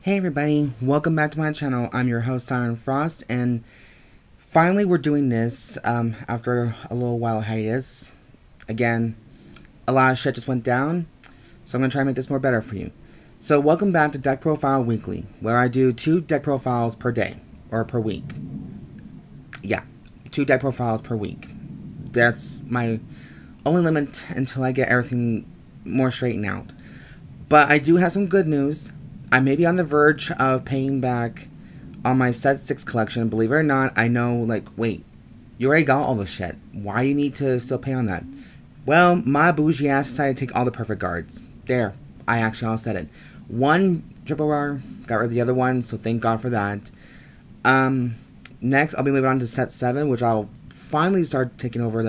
Hey everybody, welcome back to my channel. I'm your host Siren Frost, and finally we're doing this after a little while hiatus. Again, a lot of shit just went down, so I'm going to try and make this more better for you. So welcome back to Deck Profile Weekly, where I do 2 deck profiles per day, or per week. Yeah, 2 deck profiles per week. That's my only limit until I get everything more straightened out. But I do have some good news. I may be on the verge of paying back on my set 6 collection. Believe it or not, I know, like, wait, you already got all the shit. Why do you need to still pay on that? Well, my bougie ass decided to take all the perfect cards. There. I actually all said it. One triple rare, got rid of the other one, so thank God for that. Next, I'll be moving on to set 7, which I'll finally start taking over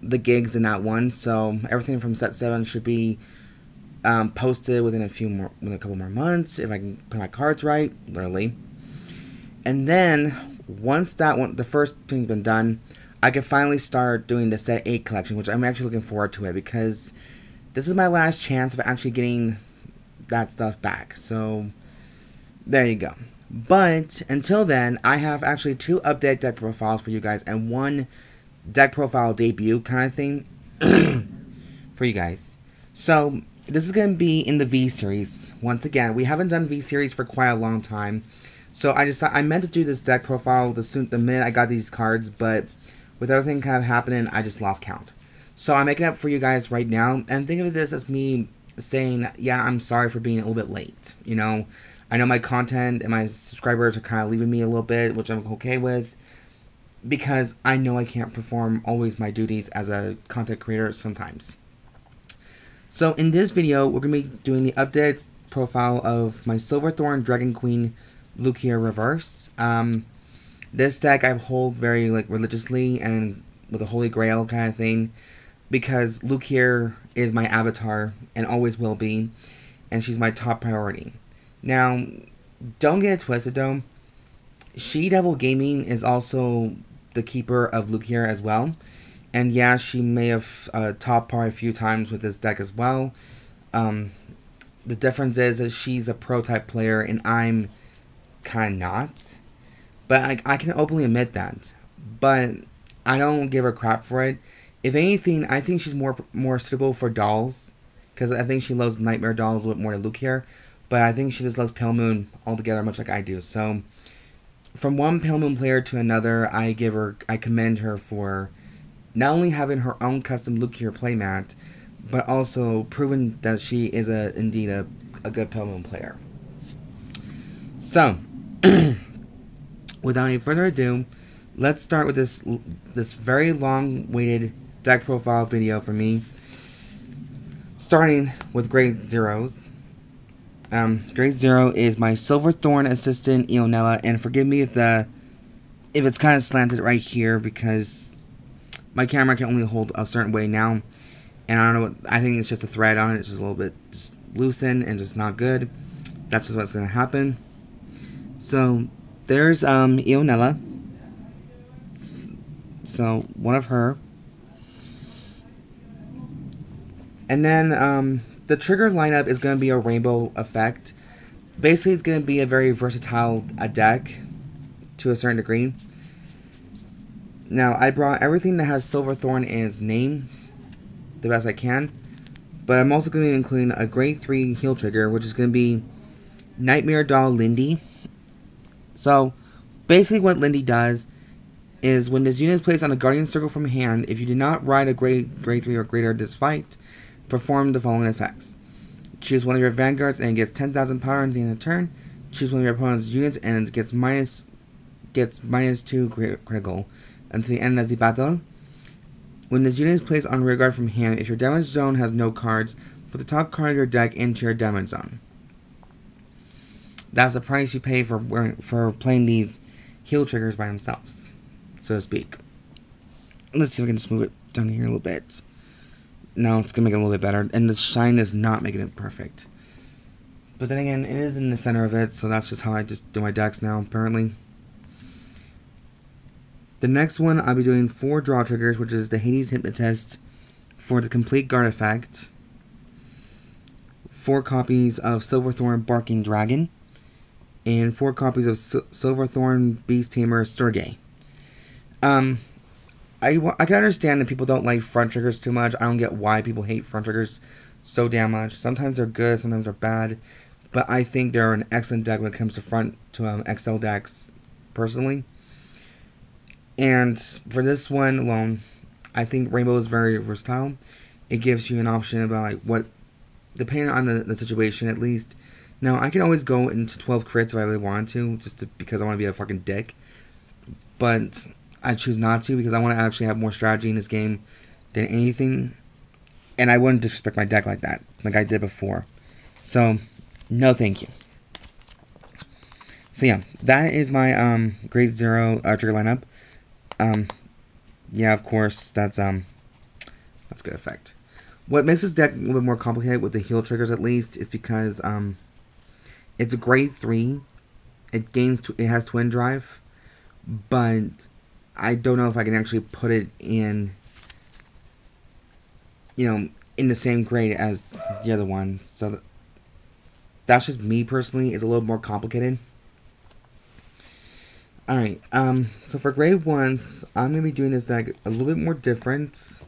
the gigs in that one. So everything from set 7 should be posted within a couple more months, if I can play my cards right, literally. And then once that one, the first thing's been done, I can finally start doing the set 8 collection, which I'm actually looking forward to it because this is my last chance of actually getting that stuff back. So there you go. But until then, I have actually 2 update deck profiles for you guys and 1 deck profile debut kind of thing for you guys. So this is going to be in the V-Series. Once again, we haven't done V-Series for quite a long time. So I meant to do this deck profile the minute I got these cards, but with everything kind of happening, I just lost count. So I'm making up for you guys right now, and think of this as me saying, yeah, I'm sorry for being a little bit late. You know, I know my content and my subscribers are kind of leaving me a little bit, which I'm okay with, because I know I can't perform always my duties as a content creator sometimes. So in this video, we're going to be doing the updated profile of my Silver Thorn Dragon Queen Luquier Reverse. This deck I hold very religiously and with a holy grail kind of thing, because Luquier is my avatar and always will be, and she's my top priority. Now, don't get it twisted though, She-Devil Gaming is also the keeper of Luquier as well. And yeah, she may have top par a few times with this deck as well. The difference is that she's a pro-type player and I'm kind of not. But I can openly admit that. But I don't give her crap for it. If anything, I think she's more suitable for dolls, because I think she loves Nightmare Dolls a bit more than Luquier. But I think she just loves Pale Moon altogether, much like I do. So from one Pale Moon player to another, I commend her for not only having her own custom Luquier playmat, but also proving that she is indeed a good Pale Moon player. So, without any further ado, let's start with this very long-waited deck profile video for me. Starting with Grade Zeros. Grade 0 is my Silver Thorn Assistant Ionela, and forgive me if it's kind of slanted right here because my camera can only hold a certain way now, and I don't know what, I think it's just a thread on it. It's just a little bit just loosened and just not good. That's what's going to happen. So there's Ionela. So one of her. And then the trigger lineup is going to be a rainbow effect. Basically, it's going to be a very versatile deck to a certain degree. Now, I brought everything that has Silver Thorn in its name the best I can, but I'm also going to be including a Grade 3 heal trigger, which is going to be Nightmare Doll Lindy. So, basically what Lindy does is when this unit is placed on a Guardian Circle from hand, if you do not ride a grade 3 or greater this fight, perform the following effects. Choose one of your vanguards and it gets 10,000 power at the end of the turn. Choose one of your opponent's units and it gets minus 2 critical. Until the end of the battle, when this unit is placed on rearguard from hand, if your damage zone has no cards, put the top card of your deck into your damage zone. That's the price you pay for playing these heal triggers by themselves, so to speak. Let's see if I can just move it down here a little bit. Now it's gonna make it a little bit better, and the shine is not making it perfect. But then again, it is in the center of it, so that's just how I just do my decks now, apparently. The next one, I'll be doing 4 draw triggers, which is the Hades Hypnotist for the complete guard effect. 4 copies of Silver Thorn Barking Dragon, and 4 copies of Silver Thorn Beast Tamer Serge. I can understand that people don't like front triggers too much. I don't get why people hate front triggers so damn much. Sometimes they're good, sometimes they're bad, but I think they're an excellent deck when it comes to XL decks, personally. And for this one alone, I think Rainbow is very versatile. It gives you an option about like what, depending on the situation at least. Now, I can always go into 12 crits if I really wanted to, because I want to be a fucking dick. But I choose not to because I want to actually have more strategy in this game than anything. And I wouldn't disrespect my deck like that, like I did before. So, no thank you. So yeah, that is my grade 0 trigger lineup. Yeah, of course, that's good effect. What makes this deck a little bit more complicated with the heal triggers, at least, is because it's a grade 3. It has twin drive, but I don't know if I can actually put it in, in the same grade as the other one. So that's just me personally. It's a little more complicated. Alright, so for grade 1s, I'm going to be doing this deck a little bit more different.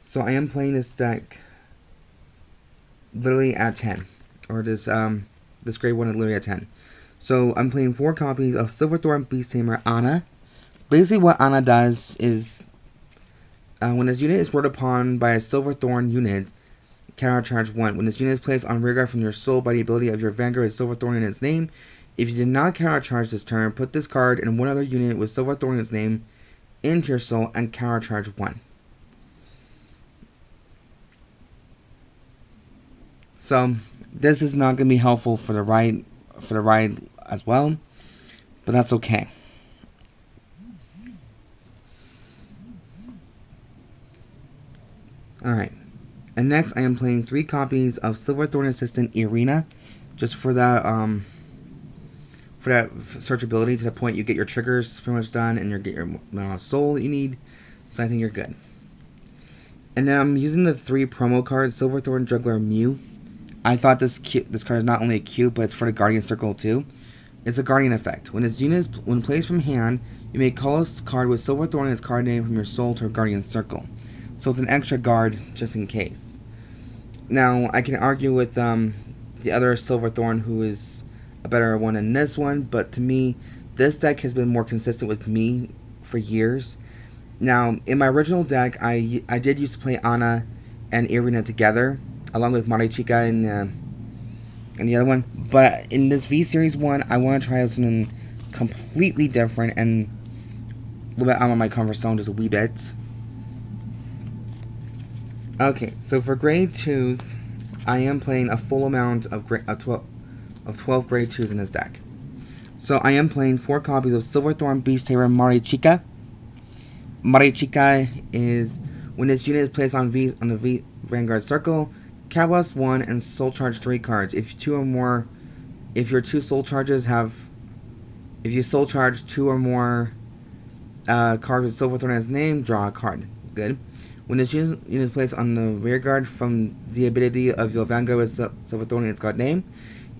So I am playing this deck literally at 10. Or this grade 1 is literally at 10. So I'm playing 4 copies of Silver Thorn Beast Tamer Ana. Basically what Ana does is, when this unit is worded upon by a Silver Thorn unit, countercharge 1. When this unit is placed on rearguard from your soul by the ability of your vanguard with Silver Thorn in its name, if you did not countercharge this turn, put this card and one other unit with Silver Thorn in its name into your soul and countercharge 1. So this is not going to be helpful for the ride, as well, but that's okay. Alright, and next I am playing 3 copies of Silver Thorn Assistant Irina, just for that searchability, to the point you get your triggers pretty much done and you get your amount of soul that you need, so I think you're good. And then I'm using the 3 promo cards, Silver Thorn Juggler Mew. I thought this card is not only a cute, but it's for the Guardian Circle too. It's a Guardian effect. When this unit is when placed from hand, you may call this card with Silver Thorn and its card name from your soul to a Guardian Circle. So it's an extra guard just in case. Now I can argue with the other Silver Thorn, who is a better one than this one, but to me, this deck has been more consistent with me for years. Now, in my original deck, I did used to play Ana and Irina together, along with Maricica and the other one. But in this V-Series one, I want to try out something completely different and a little bit out of my comfort zone, just a wee bit. Okay, so for grade 2s, I am playing a full amount of 12 grade 2s in this deck. So I am playing 4 copies of Silver Thorn Beast Tamer Maricica. Maricica is when this unit is placed on the Vanguard Circle, Catalyst 1 and Soul Charge 3 cards. If your 2 Soul Charges have, if you Soul Charge 2 or more cards with Silver Thorn as name, draw a card. Good. When this unit is placed on the rearguard from the ability of your Vanguard with Silver Thorn in its card name,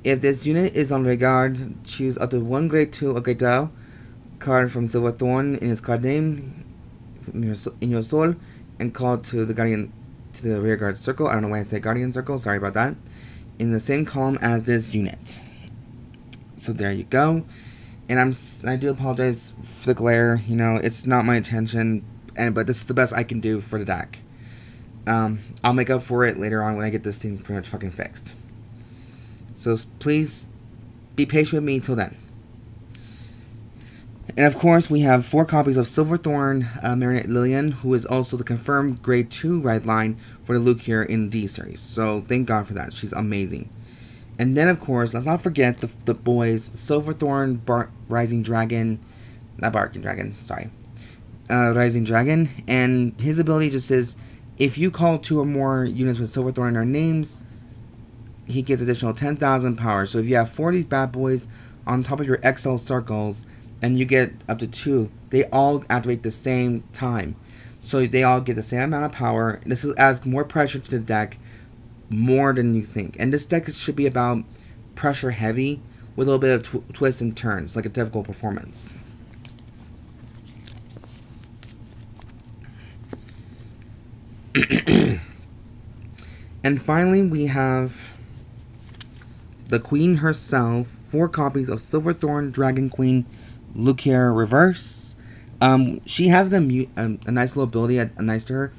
if this unit is on rearguard, choose up to 1 grade 2 or grade 2 card from Silver Thorn in its card name in your soul and call to the rearguard circle. I don't know why I said Guardian Circle, sorry about that. In the same column as this unit. So there you go. And I do apologize for the glare. It's not my intention, but this is the best I can do for the deck. I'll make up for it later on when I get this thing pretty much fucking fixed. So please be patient with me till then. And of course we have 4 copies of Silver Thorn Marionette Lilian, who is also the confirmed grade 2 ride line for the Luquier in D-Series. So thank God for that. She's amazing. And then of course, let's not forget the boys, Silver Thorn Rising Dragon, not Barking Dragon, sorry. Rising Dragon, and his ability just says, if you call 2 or more units with Silver Thorn in their names, he gets additional 10,000 power. So if you have 4 of these bad boys on top of your XL circles, and you get up to 2, they all activate the same time. So they all get the same amount of power. This adds more pressure to the deck, more than you think. And this deck should be about pressure heavy with a little bit of twists and turns, like a difficult performance. And finally, we have the Queen herself, 4 copies of Silver Thorn Dragon Queen Luquier Reverse. She has a nice little ability, nice to her.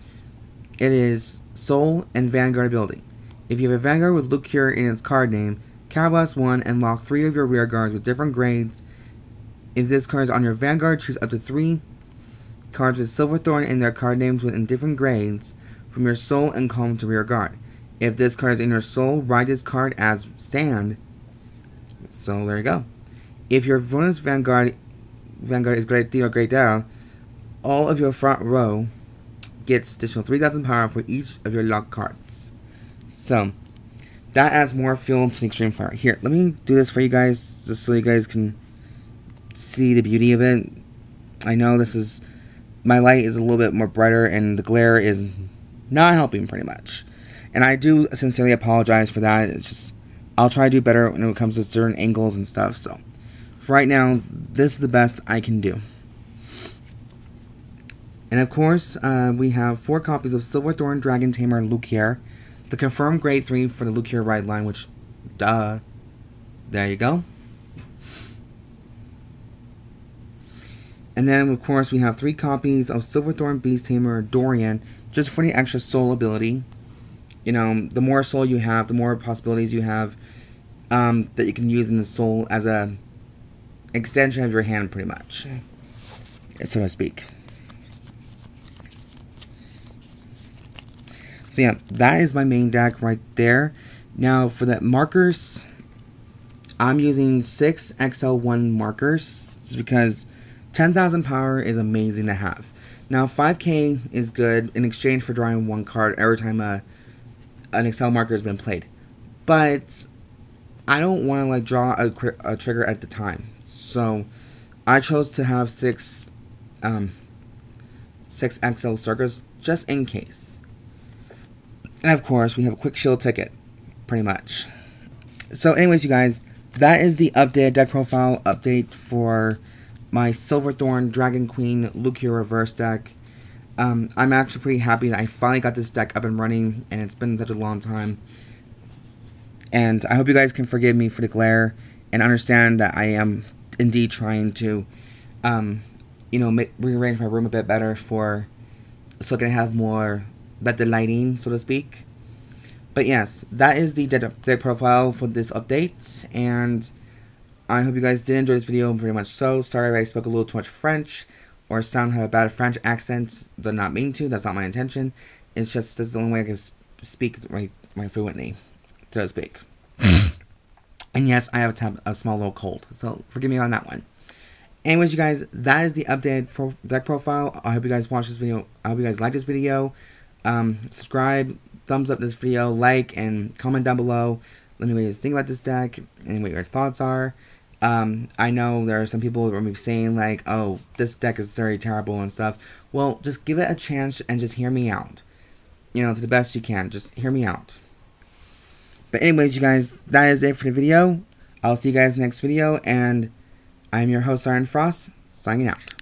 It is Soul and Vanguard ability. If you have a Vanguard with Luquier in its card name, Cowblast 1 and lock 3 of your rear guards with different grades. If this card is on your Vanguard, choose up to 3 cards with Silver Thorn and their card names within different grades from your Soul and column to rear guard. If this card is in your Soul, write this card as stand. So there you go. If your opponent's Vanguard is Great D or Great Down, all of your front row gets additional 3,000 power for each of your locked cards. So that adds more fuel to the Extreme Fire. Here, let me do this for you guys, just so you guys can see the beauty of it. I know this is, my light is a little bit more brighter and the glare is not helping pretty much. And I do sincerely apologize for that. It's just, I'll try to do better when it comes to certain angles and stuff. So for right now, this is the best I can do. And of course, we have 4 copies of Silver Thorn Dragon Tamer Luquier, the confirmed grade 3 for the Luquier ride line, which, duh, there you go. And then, of course, we have 3 copies of Silver Thorn Beast Tamer Doriane, just for the extra soul ability. You know, the more soul you have, the more possibilities you have that you can use in the soul as a extension of your hand, pretty much, so to speak. So yeah, that is my main deck right there. Now for the markers, I'm using 6 XL1 markers just because 10,000 power is amazing to have. Now 5K is good in exchange for drawing 1 card every time an XL marker has been played, but I don't want to like draw a trigger at the time, so I chose to have 6 XL circles just in case. And of course, we have a Quick Shield ticket, pretty much. So anyways, you guys, that is the updated deck profile update for my Silver Thorn Dragon Queen Luquier Reverse deck. I'm actually pretty happy that I finally got this deck up and running, and it's been such a long time. And I hope you guys can forgive me for the glare and understand that I am indeed trying to, you know, rearrange my room a bit better so I can have more better lighting, so to speak. But yes, that is the deck profile for this update, and I hope you guys did enjoy this video very much so. Sorry if I spoke a little too much French or sound a bad French accent. Did not mean to, that's not my intention. It's just this is the only way I can speak my fluently, so to speak. And yes, I have a small little cold, so forgive me on that one. Anyways, you guys, that is the updated deck profile. I hope you guys watched this video. I hope you guys liked this video. Subscribe, thumbs up this video, like, and comment down below. Let me know what you guys think about this deck and what your thoughts are. I know there are some people that are saying like, oh, this deck is very terrible and stuff. Well, just give it a chance and just hear me out. You know, to the best you can, just hear me out. But anyways, you guys, that is it for the video. I'll see you guys next video, and I'm your host, Siren Frost, signing out.